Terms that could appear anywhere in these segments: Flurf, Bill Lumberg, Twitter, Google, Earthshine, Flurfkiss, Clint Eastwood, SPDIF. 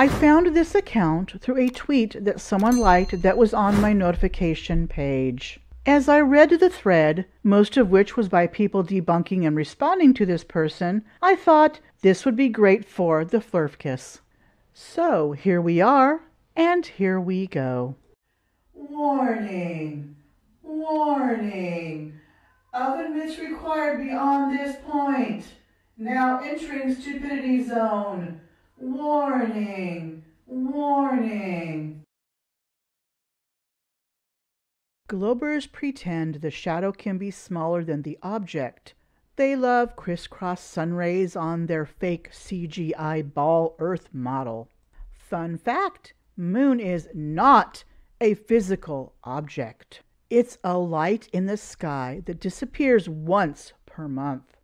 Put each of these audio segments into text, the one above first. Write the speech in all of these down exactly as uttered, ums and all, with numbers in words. I found this account through a tweet that someone liked that was on my notification page. As I read the thread, most of which was by people debunking and responding to this person, I thought this would be great for the Flurfkiss. So here we are, and here we go. Warning! Warning! Oven mitts required beyond this point. Now entering stupidity zone. Warning! Warning! Globers pretend the shadow can be smaller than the object. They love crisscross sunrays on their fake C G I ball Earth model. Fun fact, Moon is not a physical object. It's a light in the sky that disappears once per month.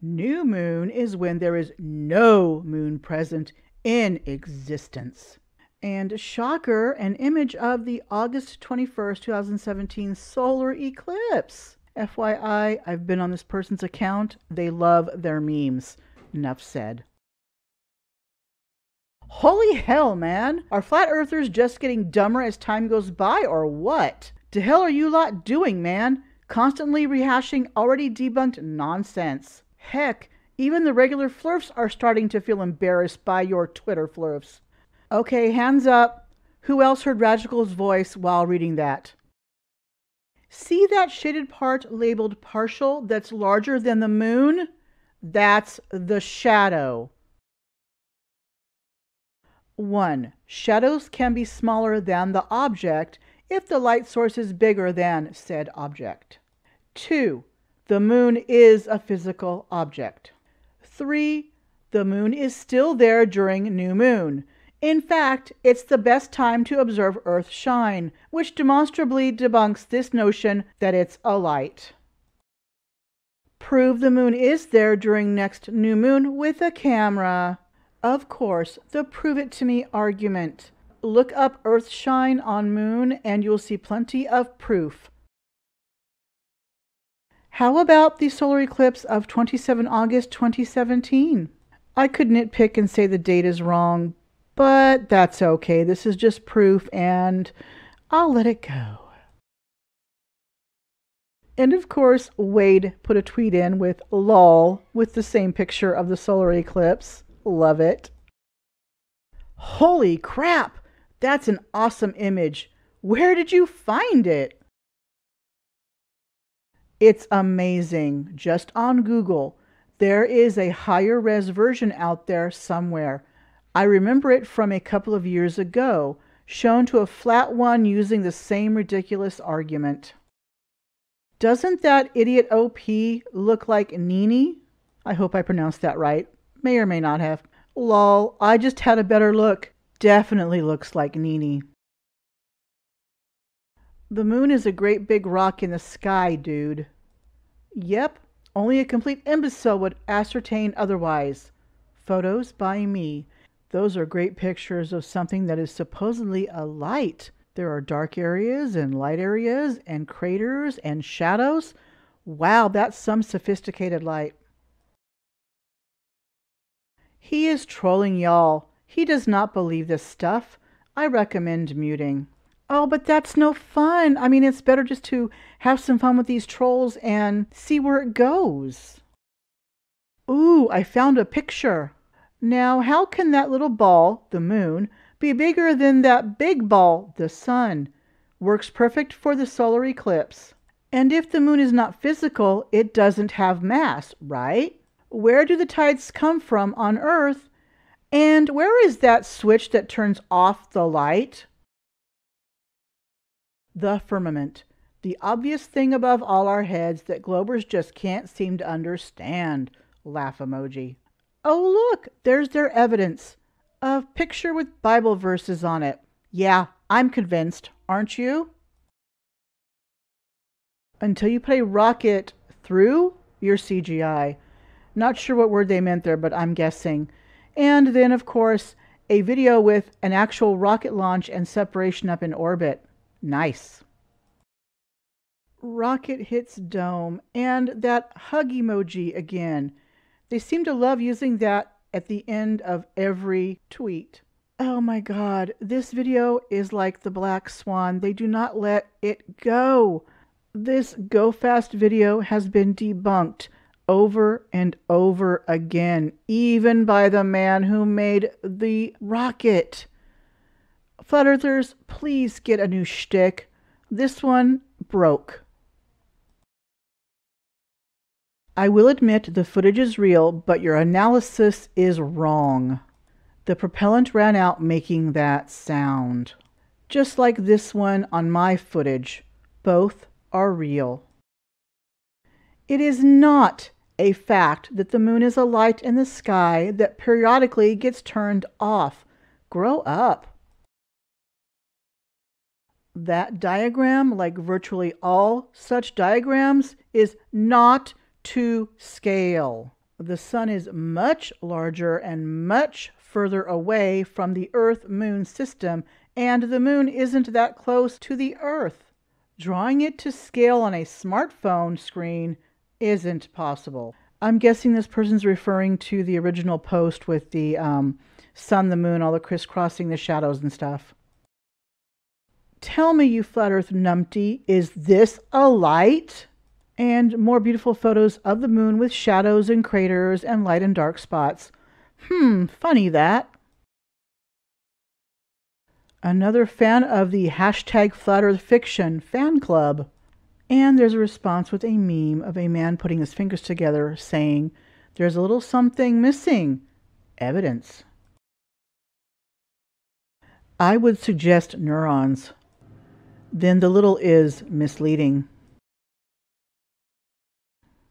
New moon is when there is no moon present in existence. And shocker, an image of the August twenty-first, two thousand seventeen solar eclipse. F Y I, I've been on this person's account. They love their memes. Enough said. Holy hell, man! Are flat earthers just getting dumber as time goes by or what? The hell are you lot doing, man? Constantly rehashing already debunked nonsense. Heck, even the regular flurfs are starting to feel embarrassed by your Twitter flurfs. Okay, hands up. Who else heard Radical's voice while reading that? See that shaded part labeled partial that's larger than the moon? That's the shadow. one. Shadows can be smaller than the object if the light source is bigger than said object. two. The moon is a physical object. three. The moon is still there during new moon. In fact, it's the best time to observe Earthshine, which demonstrably debunks this notion that it's a light. Prove the moon is there during next new moon with a camera. Of course, the prove it to me argument. Look up Earthshine on moon and you'll see plenty of proof. How about the solar eclipse of twenty-seven August twenty seventeen? I could nitpick and say the date is wrong, but that's okay. This is just proof and I'll let it go. And of course, Wade put a tweet in with LOL with the same picture of the solar eclipse. Love it. Holy crap! That's an awesome image. Where did you find it? It's amazing. Just on Google. There is a higher res version out there somewhere. I remember it from a couple of years ago, shown to a flat one using the same ridiculous argument. Doesn't that idiot O P look like Nini? I hope I pronounced that right. May or may not have. Lol, I just had a better look. Definitely looks like Nini. The moon is a great big rock in the sky, dude. Yep, only a complete imbecile would ascertain otherwise. Photos by me. Those are great pictures of something that is supposedly a light. There are dark areas and light areas and craters and shadows. Wow, that's some sophisticated light. He is trolling y'all. He does not believe this stuff. I recommend muting. Oh, but that's no fun. I mean, it's better just to have some fun with these trolls and see where it goes. Ooh, I found a picture. Now, how can that little ball, the moon, be bigger than that big ball, the sun? Works perfect for the solar eclipse. And if the moon is not physical, it doesn't have mass, right? Where do the tides come from on Earth? And where is that switch that turns off the light? The firmament, the obvious thing above all our heads that globers just can't seem to understand. Laugh emoji. Oh look, there's their evidence. A picture with Bible verses on it. Yeah, I'm convinced, aren't you? Until you put a rocket through your C G I. Not sure what word they meant there, but I'm guessing. And then of course, a video with an actual rocket launch and separation up in orbit. Nice. Rocket hits dome and that hug emoji again. They seem to love using that at the end of every tweet. Oh my God, this video is like the Black Swan. They do not let it go. This Go Fast video has been debunked over and over again, even by the man who made the rocket. Flat Earthers, please get a new shtick. This one broke. I will admit the footage is real, but your analysis is wrong. The propellant ran out making that sound. Just like this one on my footage, both are real. It is not a fact that the moon is a light in the sky that periodically gets turned off. Grow up. That diagram, like virtually all such diagrams, is not to scale. The sun is much larger and much further away from the Earth-Moon system, and the moon isn't that close to the Earth. Drawing it to scale on a smartphone screen isn't possible. I'm guessing this person's referring to the original post with the um, sun, the moon, all the crisscrossing, the shadows and stuff. Tell me, you flat Earth numpty, is this a light? And more beautiful photos of the moon with shadows and craters and light and dark spots. Hmm, funny that. Another fan of the hashtag Flat Earth Fiction fan club. And there's a response with a meme of a man putting his fingers together saying, "There's a little something missing. Evidence." I would suggest neurons. Then the little is misleading.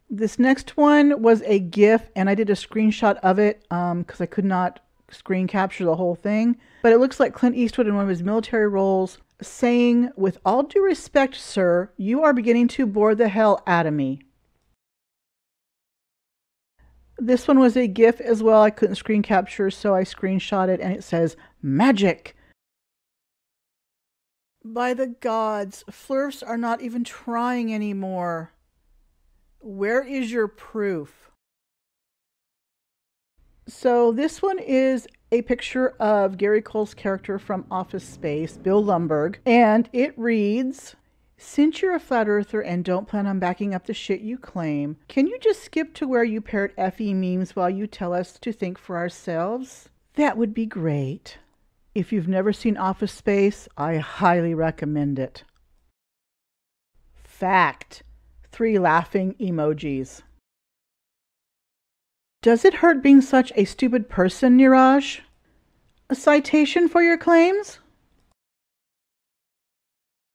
This next one was a GIF, and I did a screenshot of it um, because I could not screen capture the whole thing. But it looks like Clint Eastwood in one of his military roles saying, "With all due respect, sir, you are beginning to bore the hell out of me." This one was a GIF as well. I couldn't screen capture, so I screenshot it, and it says, "Magic." By the gods, flurfs are not even trying anymore. Where is your proof? So this one is a picture of Gary Cole's character from Office Space, Bill Lumberg, and it reads, "Since you're a flat earther and don't plan on backing up the shit you claim, can you just skip to where you parrot F E memes while you tell us to think for ourselves? That would be great." If you've never seen Office Space, I highly recommend it. Fact. Three laughing emojis. Does it hurt being such a stupid person, Niraj? A citation for your claims?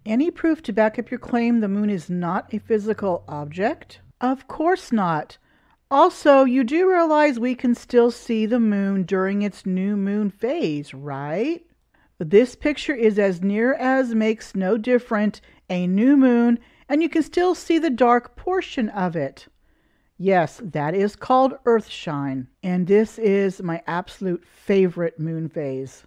Any proof to back up your claim the moon is not a physical object? Of course not. Also, you do realize we can still see the moon during its new moon phase, right? This picture is as near as makes no difference a new moon, and you can still see the dark portion of it. Yes, that is called Earthshine, and this is my absolute favorite moon phase.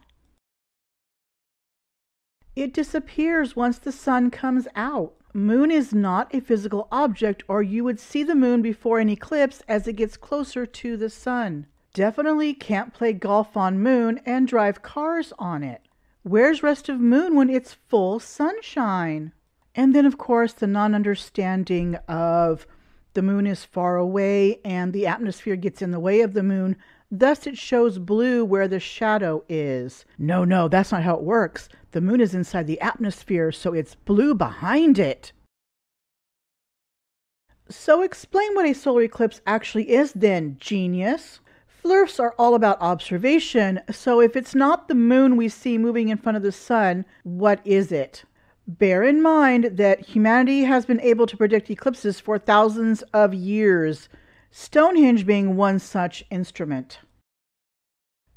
It disappears once the sun comes out. Moon is not a physical object, or you would see the moon before an eclipse as it gets closer to the sun. Definitely can't play golf on moon and drive cars on it. Where's rest of moon when it's full sunshine? And then, of course, the non-understanding of the moon is far away and the atmosphere gets in the way of the moon, thus it shows blue where the shadow is. No, no, that's not how it works. The moon is inside the atmosphere, so it's blue behind it. So explain what a solar eclipse actually is then, genius. Flurfs are all about observation, so if it's not the moon we see moving in front of the sun, what is it? Bear in mind that humanity has been able to predict eclipses for thousands of years, Stonehenge being one such instrument.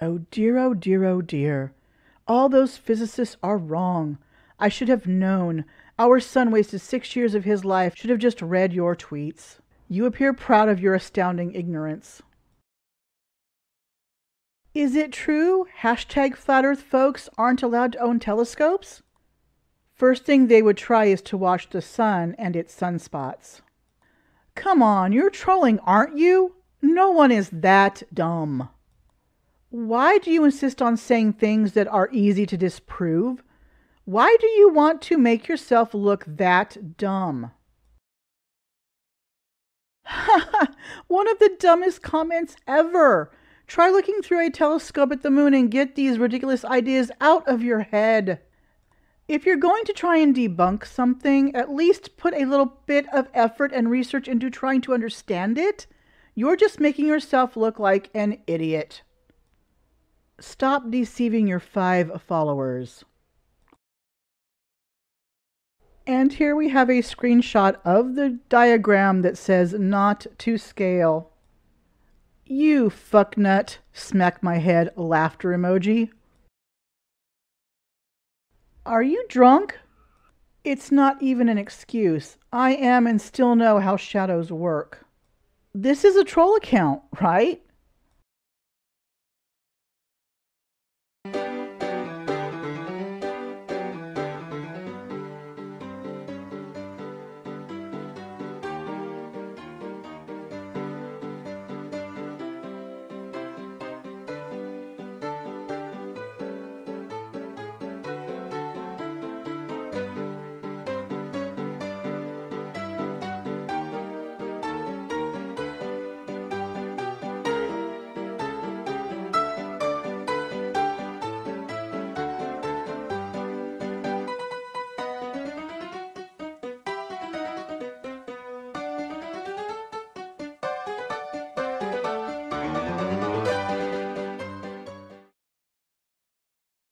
Oh dear, oh dear, oh dear. All those physicists are wrong. I should have known. Our son wasted six years of his life. Should have just read your tweets. You appear proud of your astounding ignorance. Is it true hashtag flat earth folks aren't allowed to own telescopes? First thing they would try is to watch the sun and its sunspots. Come on, you're trolling, aren't you? No one is that dumb. Why do you insist on saying things that are easy to disprove? Why do you want to make yourself look that dumb? Ha! One of the dumbest comments ever. Try looking through a telescope at the moon and get these ridiculous ideas out of your head. If you're going to try and debunk something, at least put a little bit of effort and research into trying to understand it. You're just making yourself look like an idiot. Stop deceiving your five followers. And here we have a screenshot of the diagram that says not to scale. You fucknut, smack my head, laughter emoji. Are you drunk? It's not even an excuse. I am and still know how shadows work. This is a troll account, right?